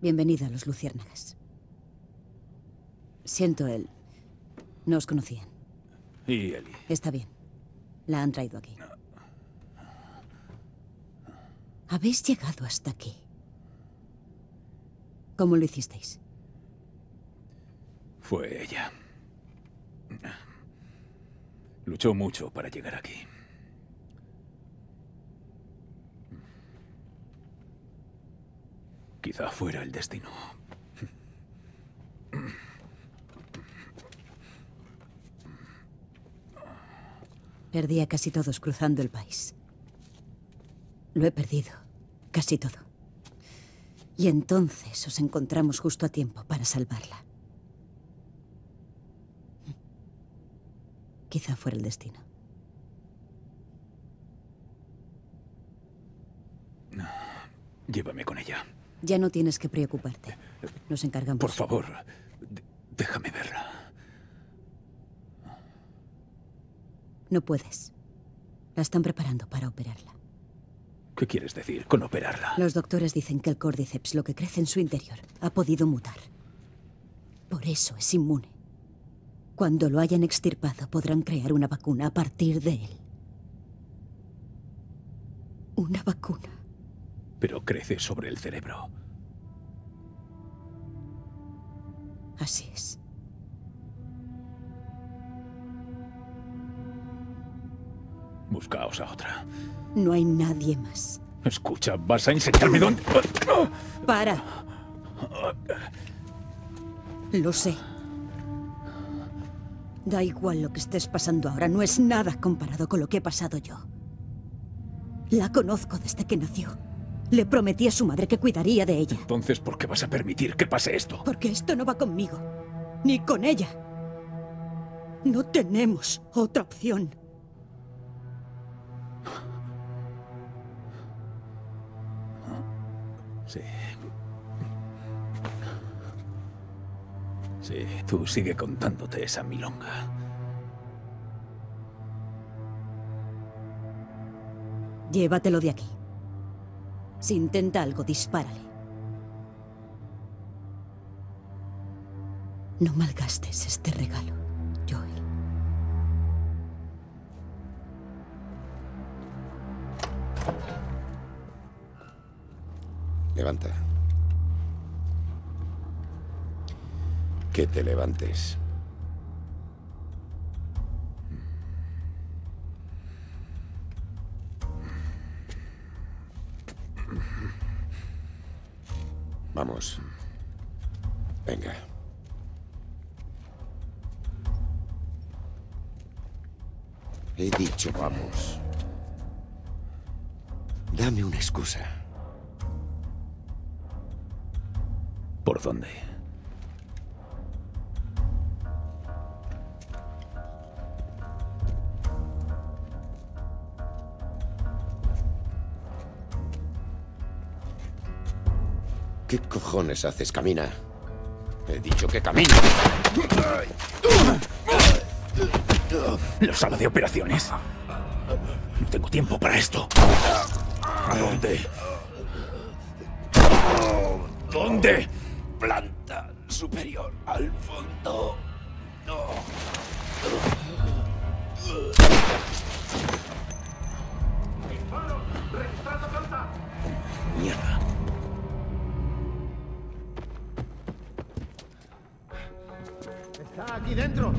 Bienvenida a los Luciérnagas. Siento él. No os conocían. ¿Y Eli? Está bien. La han traído aquí. Habéis llegado hasta aquí. ¿Cómo lo hicisteis? Fue ella. Luchó mucho para llegar aquí. Quizá fuera el destino. Perdí a casi todos cruzando el país. Lo he perdido. Casi todo. Y entonces os encontramos justo a tiempo para salvarla. Quizá fuera el destino. No, llévame con ella. Ya no tienes que preocuparte. Nos encargamos. Por favor, déjame verla. No puedes. La están preparando para operarla. ¿Qué quieres decir con operarla? Los doctores dicen que el cordyceps, lo que crece en su interior, ha podido mutar. Por eso es inmune. Cuando lo hayan extirpado, podrán crear una vacuna a partir de él. Una vacuna. Pero crece sobre el cerebro. Así es. Buscaos a otra. No hay nadie más. Escucha, ¿vas a enseñarme dónde? ¡Para! Lo sé. Da igual lo que estés pasando ahora. No es nada comparado con lo que he pasado yo. La conozco desde que nació. Le prometí a su madre que cuidaría de ella. Entonces, ¿por qué vas a permitir que pase esto? Porque esto no va conmigo. Ni con ella. No tenemos otra opción. Sí. Sí, tú sigue contándote esa milonga. Llévatelo de aquí. Si intenta algo, dispárale. No malgastes este regalo, Joel. Levanta. Que te levantes. Vamos. Venga. He dicho vamos. Dame una excusa. ¿Por dónde? ¿Qué cojones haces? Camina. He dicho que camine. La sala de operaciones. No tengo tiempo para esto. ¿A dónde? ¿Dónde? Planta superior, al fondo. No. Disparos. Registrando planta. Mierda. ¡Aquí dentro!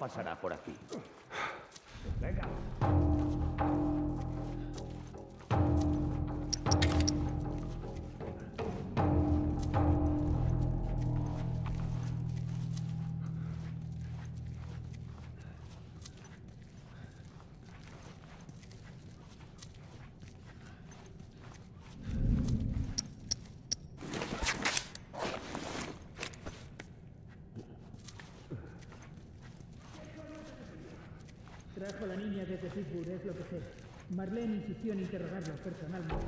pasará por aquí. Venga. Trajo la niña desde Facebook, es lo que sé. Marlene insistió en interrogarla personalmente.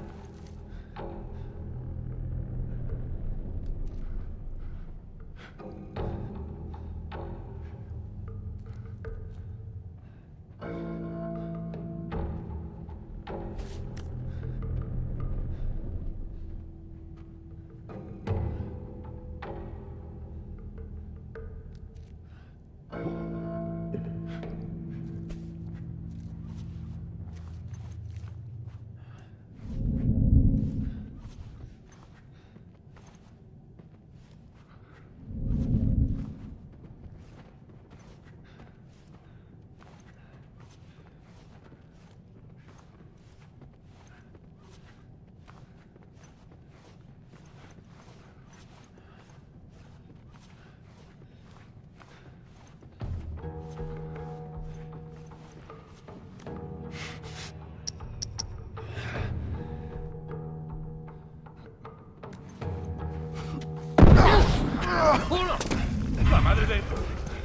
¡La madre de...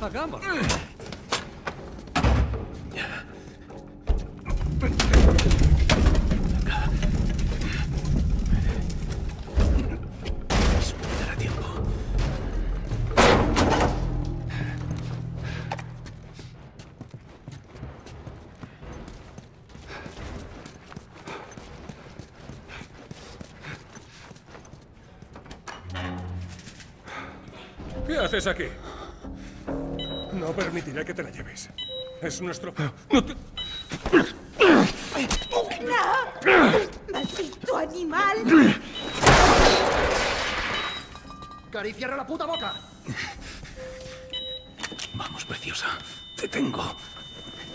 ¡Hagamos! ¿Qué haces aquí? No permitiré que te la lleves. Es nuestro... ¡No te... ¡No! ¡Maldito animal! ¡Cari, cierra la puta boca! Vamos, preciosa. Te tengo.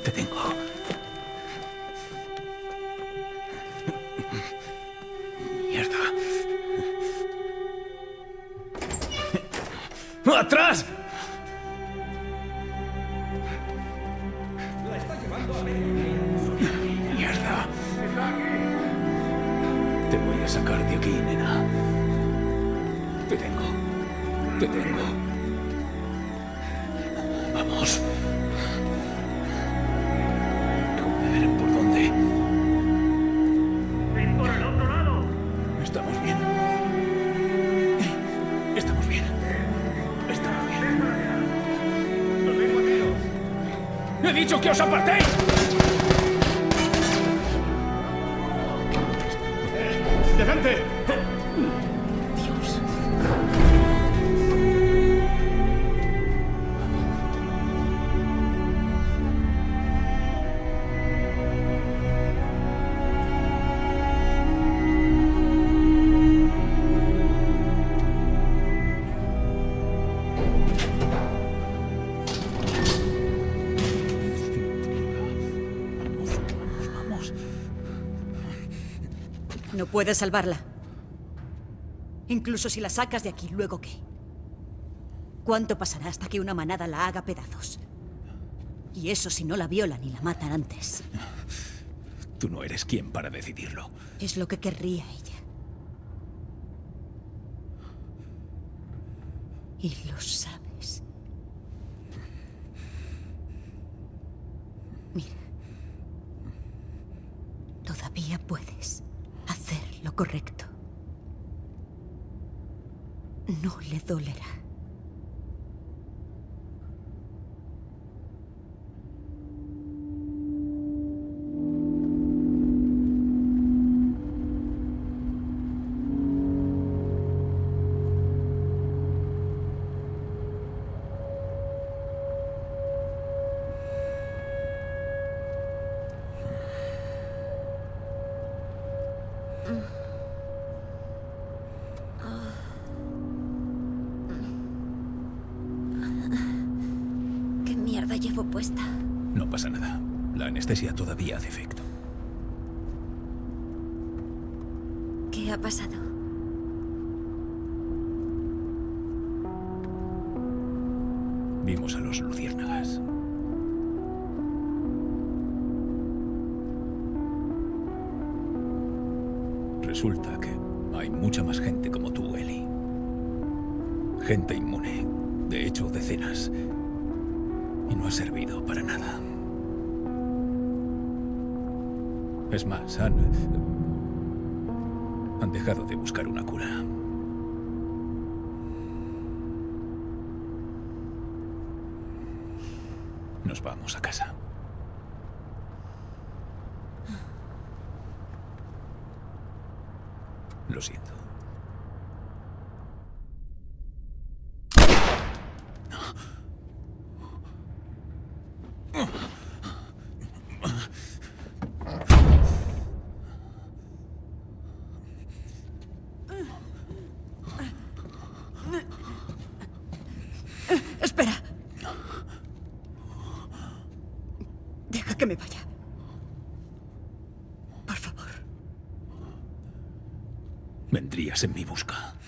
Te tengo. Mierda. ¡Atrás! La está llevando a mediodía. ¡Mierda! ¡Está aquí! Te voy a sacar de aquí, nena. Te tengo. Te tengo. Vamos. ¡He dicho que os apartéis! ¡Detente! ¡Dios! No puedes salvarla. Incluso si la sacas de aquí, ¿luego qué? ¿Cuánto pasará hasta que una manada la haga pedazos? Y eso si no la violan y la matan antes. Tú no eres quien para decidirlo. Es lo que querría ella. Y lo sabes. Mira. Todavía puedes hacer lo correcto. No le dolerá. llevo puesta. No pasa nada. La anestesia todavía hace efecto. ¿Qué ha pasado? Vimos a los luciérnagas. Resulta que hay mucha más gente como tú, Ellie. Gente inmune. De hecho, decenas. Y no ha servido para nada. Es más, han dejado de buscar una cura. Nos vamos a casa. Lo siento. Espera. Deja que me vaya. Por favor. Vendrías en mi busca.